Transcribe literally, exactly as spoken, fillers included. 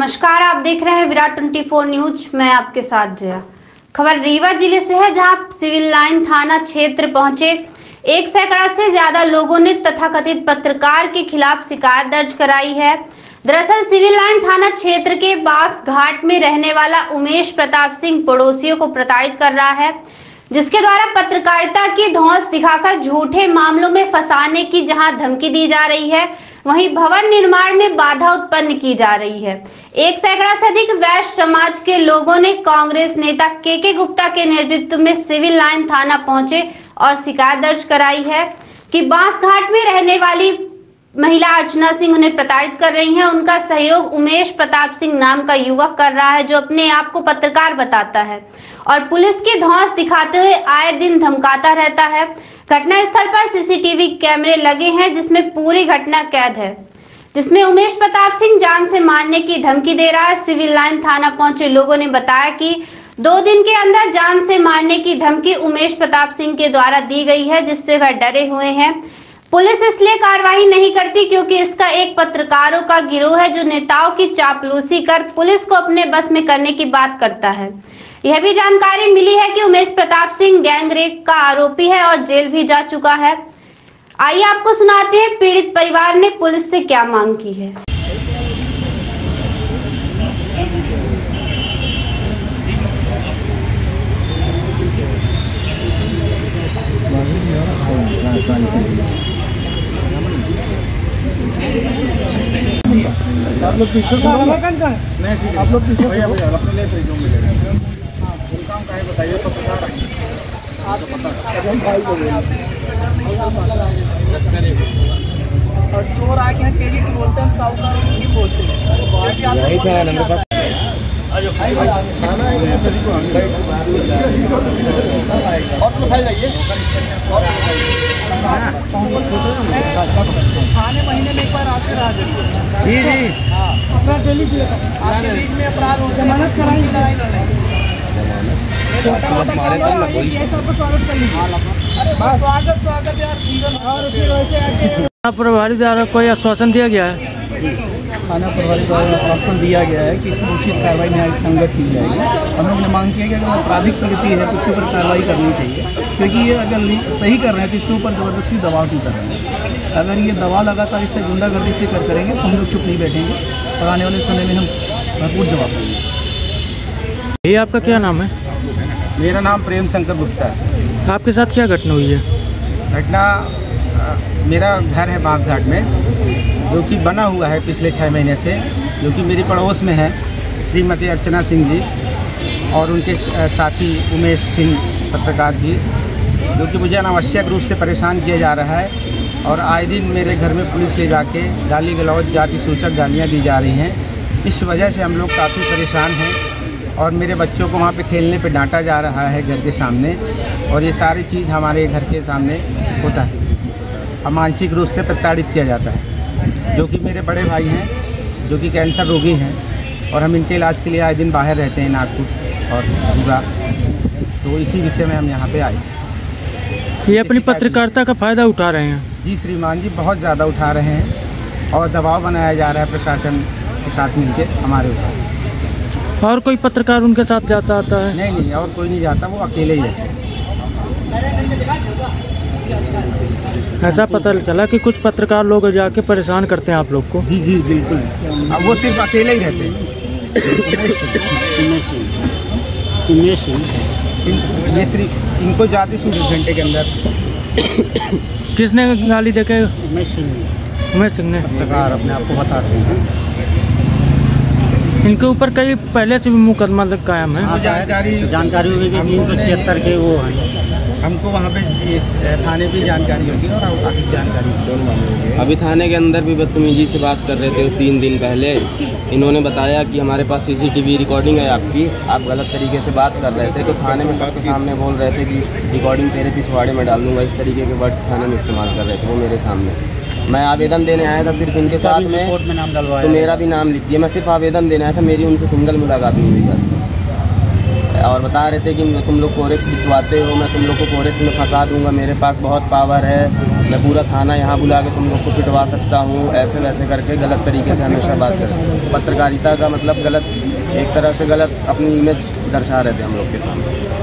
नमस्कार, आप देख रहे हैं विराट चौबीस न्यूज। मैं आपके साथ जया। खबर रीवा जिले से है, जहां सिविल लाइन थाना क्षेत्र पहुंचे एक सैकड़ा से ज्यादा लोगों ने तथाकथित पत्रकार के खिलाफ शिकायत दर्ज कराई है। दरअसल सिविल लाइन थाना क्षेत्र के बास घाट में रहने वाला उमेश प्रताप सिंह पड़ोसियों को प्रताड़ित कर रहा है, जिसके द्वारा पत्रकारिता की धौंस दिखाकर झूठे मामलों में फंसाने की जहां धमकी दी जा रही है, वहीं भवन निर्माण में बाधा उत्पन्न की जा रही है। एक सैकड़ा से अधिक वैश्य समाज के लोगों ने कांग्रेस नेता के के गुप्ता के नेतृत्व में सिविल लाइन थाना पहुंचे और शिकायत दर्ज कराई है कि बांस घाट में रहने वाली महिला अर्चना सिंह उन्हें प्रताड़ित कर रही हैं। उनका सहयोग उमेश प्रताप सिंह नाम का युवक कर रहा है, जो अपने आप को पत्रकार बताता है और पुलिस की धौंस दिखाते हुए आए दिन धमकाता रहता है। घटनास्थल पर सीसीटीवी कैमरे लगे हैं, जिसमें पूरी घटना कैद है, जिसमें उमेश प्रताप सिंह जान से मारने की धमकी दे रहा है। सिविल लाइन थाना पहुंचे लोगों ने बताया कि दो दिन के अंदर जान से मारने की धमकी उमेश प्रताप सिंह के द्वारा दी गई है, जिससे वह डरे हुए हैं। पुलिस इसलिए कार्रवाई नहीं करती क्योंकि इसका एक पत्रकारों का गिरोह है, जो नेताओं की चापलूसी कर पुलिस को अपने बस में करने की बात करता है। यह भी जानकारी मिली है कि उमेश प्रताप सिंह गैंगरेप का आरोपी है और जेल भी जा चुका है। आइए आपको सुनाते हैं पीड़ित परिवार ने पुलिस से क्या मांग की है। आप लोग पीछे से आओ, नहीं ठीक है, आप लोग पीछे से आओ, अपने ले सही जो मिलेगा। हां, कौन काम का है बताइए, सब बता रहा है आप, पता है भाई को और चोर आके हैं तेजी से बोलते हैं, साहूकारों की बोलते हैं। यही था नंबर पर आज भाई खाना है, सभी को अंडा एक बार और उठाई जाइए और खाने महीने में एक बार आते रहा करिए। जी जी हाँ, अपराध डेली आपके बीच में अपराध होते हैं, जमानत कराएंगे, लड़ाई लड़ाएंगे। थाना प्रभारी द्वारा कोई आश्वासन दिया गया है? जी, थाना प्रभारी द्वारा आश्वासन दिया गया है कि इसमें उचित कार्रवाई न्यायसंगत की जाएगी। हम लोग ने मांग की है कि अगर आपराधिक प्रगति है तो उसके ऊपर कार्रवाई करनी चाहिए, क्योंकि ये अगर सही कर रहे हैं तो इसके ऊपर ज़बरदस्ती दबाव क्यों कर रहे हैं। अगर ये दबाव लगातार इससे गुंडागर्दी से कर करेंगे तो हम लोग चुप नहीं बैठेंगे और आने वाले समय में हम भरपूर जवाब देंगे। ये आपका क्या नाम है? मेरा नाम प्रेम शंकर गुप्ता है। आपके साथ क्या घटना हुई है? घटना, मेरा घर है बांस घाट में, जो कि बना हुआ है पिछले छः महीने से, जो कि मेरे पड़ोस में है। श्रीमती अर्चना सिंह जी और उनके साथी उमेश सिंह पत्रकार जी, जो कि मुझे अनावश्यक रूप से परेशान किया जा रहा है और आए दिन मेरे घर में पुलिस ले जाके गाली गलौज, जाति सूचक गालियाँ दी जा रही हैं। इस वजह से हम लोग काफ़ी परेशान हैं और मेरे बच्चों को वहाँ पे खेलने पे डांटा जा रहा है घर के सामने, और ये सारी चीज़ हमारे घर के सामने होता है। और मानसिक रूप से प्रताड़ित किया जाता है, जो कि मेरे बड़े भाई हैं, जो कि कैंसर रोगी हैं और हम इनके इलाज के लिए आए दिन बाहर रहते हैं, नागपुर और पूरा। तो इसी विषय में हम यहाँ पर आए थे। ये अपनी पत्रकारिता का फ़ायदा उठा रहे हैं? जी श्रीमान जी, बहुत ज़्यादा उठा रहे हैं और दबाव बनाया जा रहा है प्रशासन के साथ मिलके हमारे ऊपर। और कोई पत्रकार उनके साथ जाता आता है? नहीं नहीं, और कोई नहीं जाता, वो अकेले ही है। ऐसा पता चला कि कुछ पत्रकार लोग जाके परेशान करते हैं आप लोग को? जी जी बिल्कुल, अब वो सिर्फ अकेले ही रहते हैं। ये श्री इनको जाती सूच घंटे के अंदर किसने गाली देके? उमेश सिंह। उमेश सिंह ने पत्रकार अपने आप को बताते हैं। इनके ऊपर कई पहले से भी मुकदमा कायम है। जानकारी जानकारी होगी कि तीन सौ छिहत्तर के वो हैं। हमको वहाँ पे थाने भी जानकारी होगी और काफ़ी जानकारी। अभी थाने के अंदर भी बदतमीजी से बात कर रहे थे तीन दिन पहले। इन्होंने बताया कि हमारे पास सीसीटीवी रिकॉर्डिंग है आपकी, आप गलत तरीके से बात कर रहे थे, तो थाने में सबके सामने बोल रहे थे कि रिकॉर्डिंग तेरे पिछवाड़े में डाल दूँगा। इस तरीके के वर्ड्स थाने में इस्तेमाल कर रहे थे वो मेरे सामने। मैं आवेदन देने आया था सिर्फ इनके साथ में, कोर्ट में नाम डलवाया तो मेरा भी नाम लिख दिया। मैं सिर्फ आवेदन देने आया था, मेरी उनसे सिंगल मुलाकात नहीं हुई बस। और बता रहे थे कि तुम लोग कोरेक्स बिछवाते हो, मैं तुम लोग को कोरेक्स में फंसा दूंगा, मेरे पास बहुत पावर है, मैं पूरा थाना यहाँ बुला के तुम लोग को पिटवा सकता हूँ, ऐसे वैसे करके गलत तरीके से हमेशा बात करते, पत्रकारिता का मतलब गलत, एक तरह से गलत अपनी इमेज दर्शा रहे थे हम लोग के सामने।